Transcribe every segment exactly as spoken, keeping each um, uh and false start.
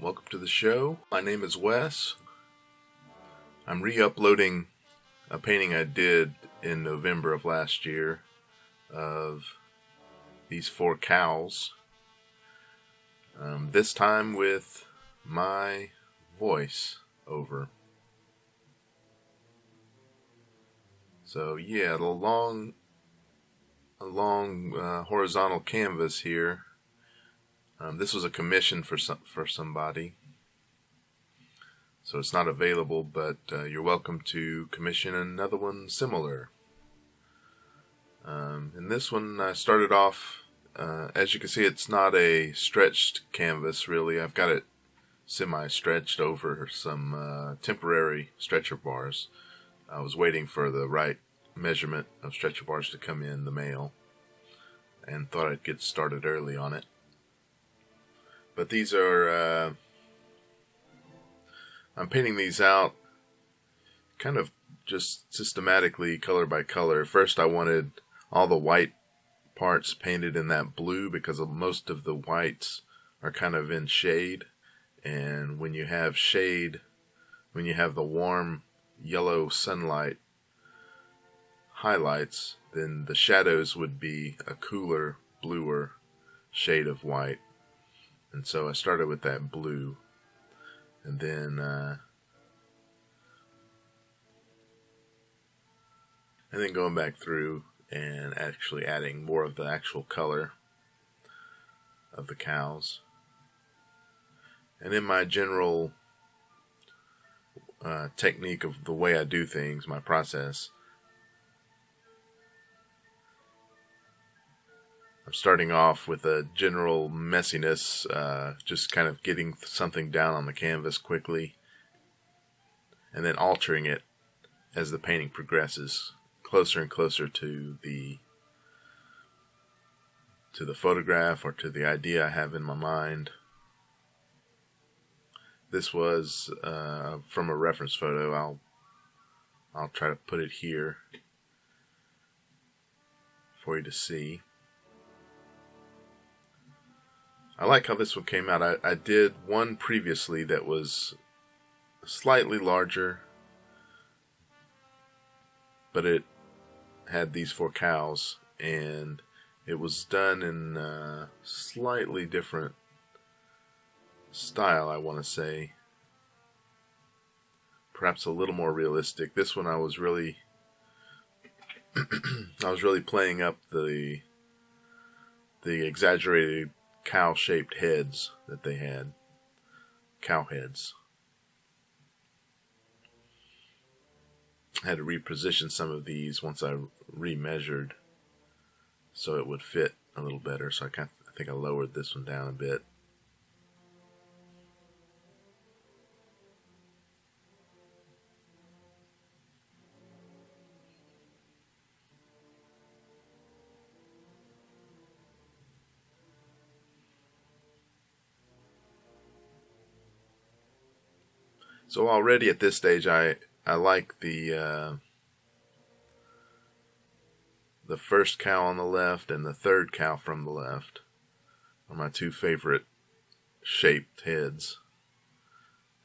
Welcome to the show. My name is Wes. I'm re-uploading a painting I did in November of last year of these four cows. Um, this time with my voice over. So yeah, the long, a long uh, horizontal canvas here. Um, this was a commission for some, for somebody, so it's not available, but uh, you're welcome to commission another one similar. Um, and this one I started off, uh, as you can see, it's not a stretched canvas really. I've got it semi-stretched over some uh, temporary stretcher bars. I was waiting for the right measurement of stretcher bars to come in the mail and thought I'd get started early on it. But these are, uh, I'm painting these out kind of just systematically, color by color. First I wanted all the white parts painted in that blue because most of the whites are kind of in shade. And when you have shade, when you have the warm yellow sunlight highlights, then the shadows would be a cooler, bluer shade of white. And so I started with that blue, and then uh, and then going back through and actually adding more of the actual color of the cows. And in my general uh, technique of the way I do things, my process, I'm starting off with a general messiness, uh, just kind of getting something down on the canvas quickly and then altering it as the painting progresses closer and closer to the to the photograph or to the idea I have in my mind. This was uh, from a reference photo. I'll I'll try to put it here for you to see. I like how this one came out. I, I did one previously that was slightly larger, but it had these four cows, and it was done in a slightly different style, I want to say. Perhaps a little more realistic. This one I was really I was really playing up the the exaggerated cow-shaped heads that they had. Cow heads. I had to reposition some of these once I remeasured so it would fit a little better. So I, kind of, I think I lowered this one down a bit. So already at this stage, I I like the uh, the first cow on the left and the third cow from the left are my two favorite shaped heads,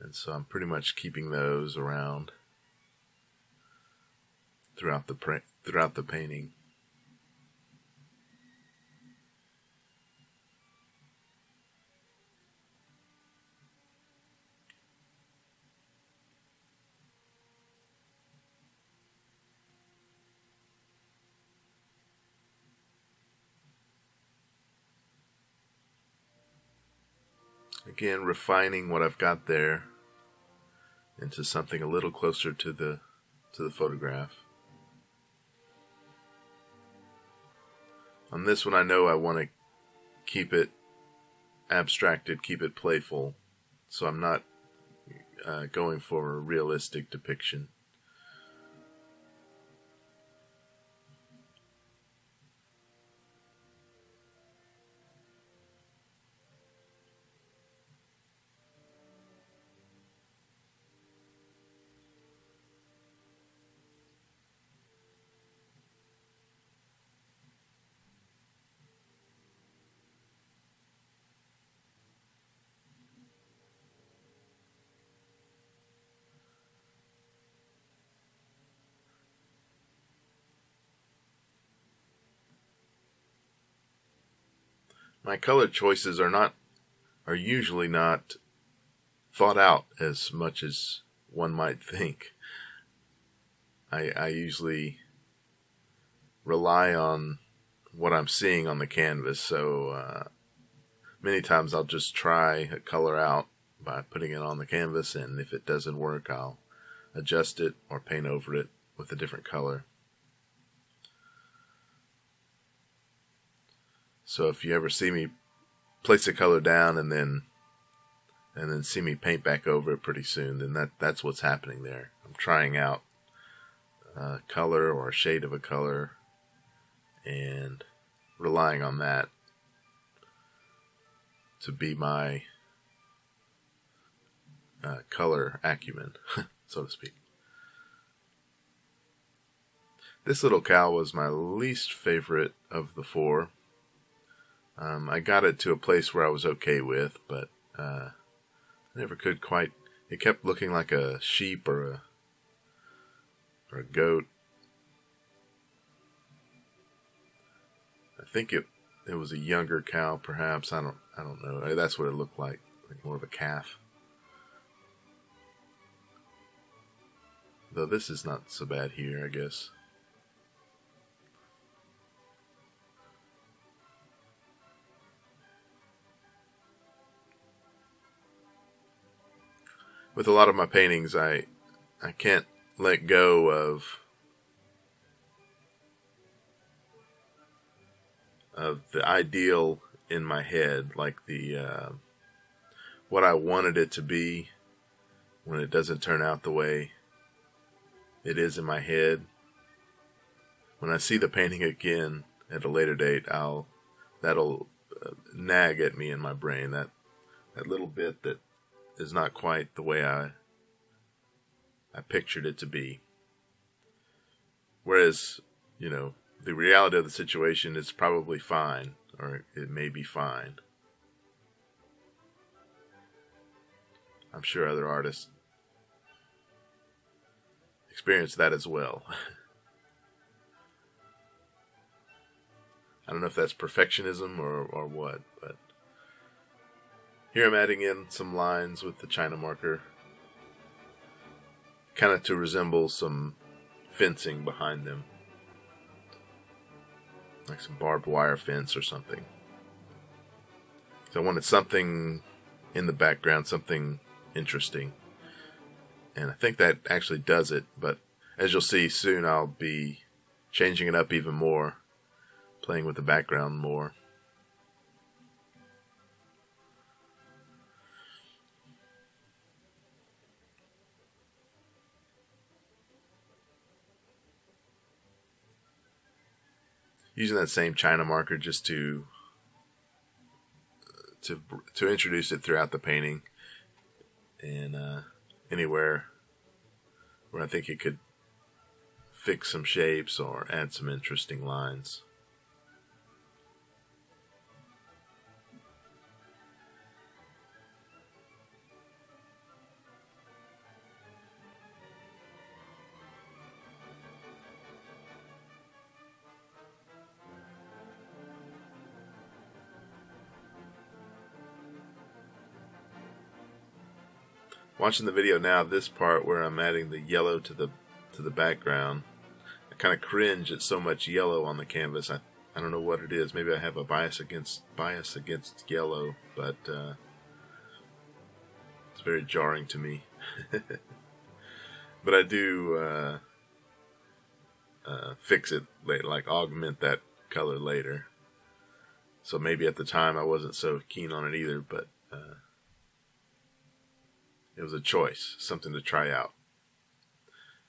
and so I'm pretty much keeping those around throughout the throughout the painting. Again, refining what I've got there into something a little closer to the to the photograph. On this one, I know I want to keep it abstracted, keep it playful, so I'm not uh, going for a realistic depiction. my color choices are not are usually not thought out as much as one might think. I, I usually rely on what I'm seeing on the canvas, so uh, many times I'll just try a color out by putting it on the canvas, and if it doesn't work, I'll adjust it or paint over it with a different color. So if you ever see me place a color down and then and then see me paint back over it pretty soon, then that that's what's happening there. I'm trying out a color or a shade of a color and relying on that to be my uh, color acumen, so to speak. This little cow was my least favorite of the four. Um, I got it to a place where I was okay with, but uh, I never could quite. It kept looking like a sheep or a or a goat. I think it it was a younger cow, perhaps. I don't I don't know. That's what it looked like, like more of a calf. Though this is not so bad here, I guess. With a lot of my paintings, I I can't let go of of the ideal in my head, like the uh, what I wanted it to be. When it doesn't turn out the way it is in my head, when I see the painting again at a later date, I'll that'll uh, nag at me in my brain, that that little bit that is not quite the way I I pictured it to be. Whereas, you know, the reality of the situation is probably fine, or it may be fine. I'm sure other artists experience that as well. I don't know if that's perfectionism or, or what, but here I'm adding in some lines with the China marker, kind of to resemble some fencing behind them, like some barbed wire fence or something. So I wanted something in the background, something interesting, and I think that actually does it. But as you'll see soon, I'll be changing it up even more, playing with the background more. Using that same China marker just to to to introduce it throughout the painting, and uh, anywhere where I think it could fix some shapes or add some interesting lines. Watching the video now, this part where I'm adding the yellow to the to the background, I kind of cringe at so much yellow on the canvas. I I don't know what it is. Maybe I have a bias against bias against yellow, but uh, it's very jarring to me. But I do uh, uh, fix it later, like augment that color later. So maybe at the time I wasn't so keen on it either, but. Uh, It was a choice, something to try out.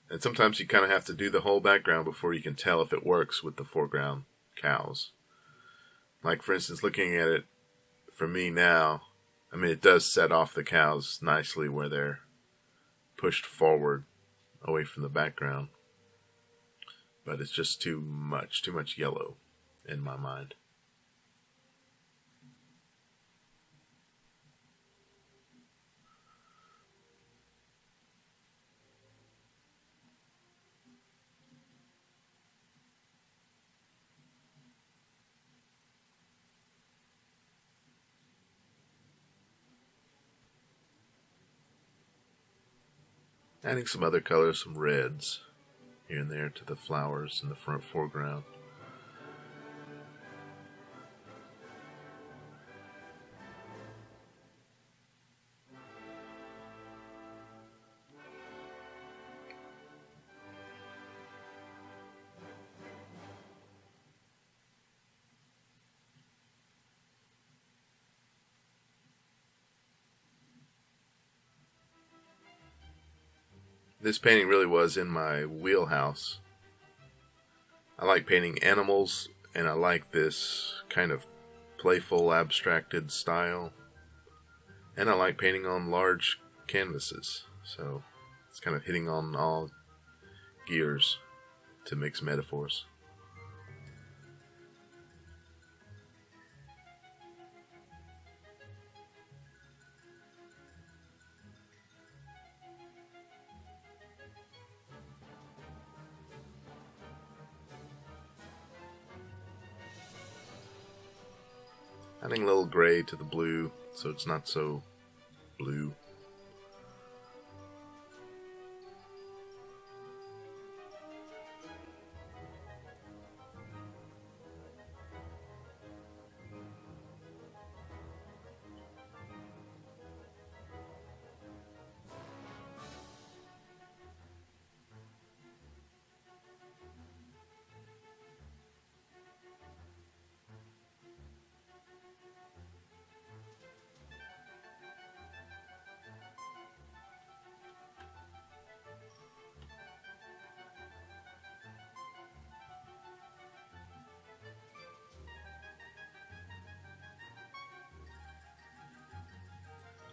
And sometimes you kind of have to do the whole background before you can tell if it works with the foreground cows. Like, for instance, looking at it for me now, I mean, it does set off the cows nicely where they're pushed forward away from the background. But it's just too much, too much yellow in my mind. adding some other colors, some reds here and there to the flowers in the front foreground. This painting really was in my wheelhouse. I like painting animals, and I like this kind of playful, abstracted style. And I like painting on large canvases, so it's kind of hitting on all gears to mix metaphors. Adding a little gray to the blue so it's not so blue.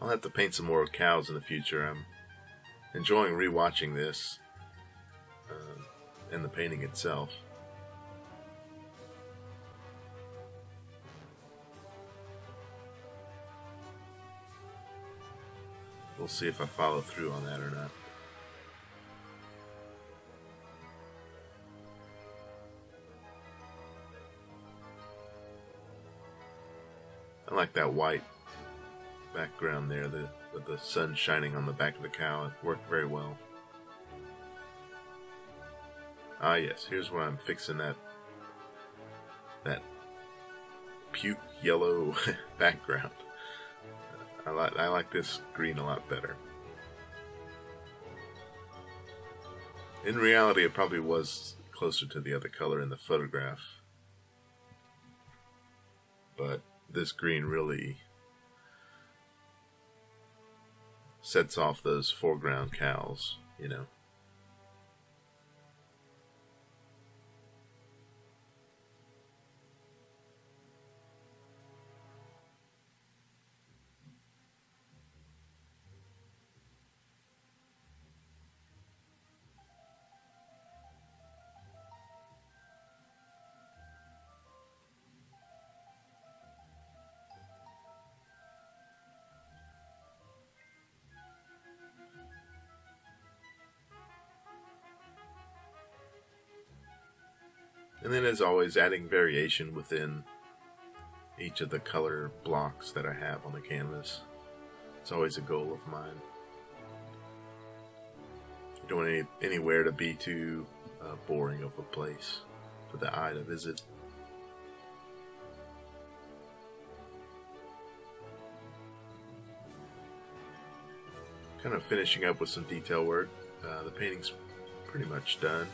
I'll have to paint some more cows in the future. I'm enjoying rewatching this uh, and the painting itself. We'll see if I follow through on that or not. I like that white background there, the, with the sun shining on the back of the cow. It worked very well. Ah yes, here's where I'm fixing that that puke yellow background. I like I like this green a lot better. In reality, it probably was closer to the other color in the photograph, but this green really sets off those foreground cows, you know. And then, as always, adding variation within each of the color blocks that I have on the canvas. It's always a goal of mine. You don't want any, anywhere to be too uh, boring of a place for the eye to visit. Kind of finishing up with some detail work. Uh, the painting's pretty much done.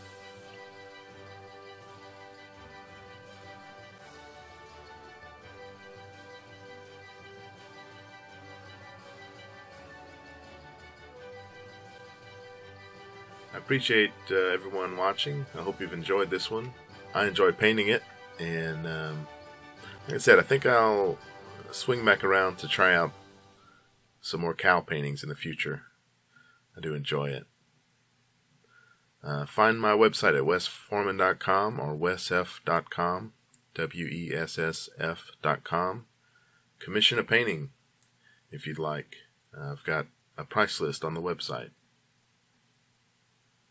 I appreciate uh, everyone watching. I hope you've enjoyed this one. I enjoy painting it, and um, like I said, I think I'll swing back around to try out some more cow paintings in the future. I do enjoy it. Uh, find my website at wess foreman dot com or wessf dot com, W E S S F dot com. Commission a painting if you'd like. Uh, I've got a price list on the website.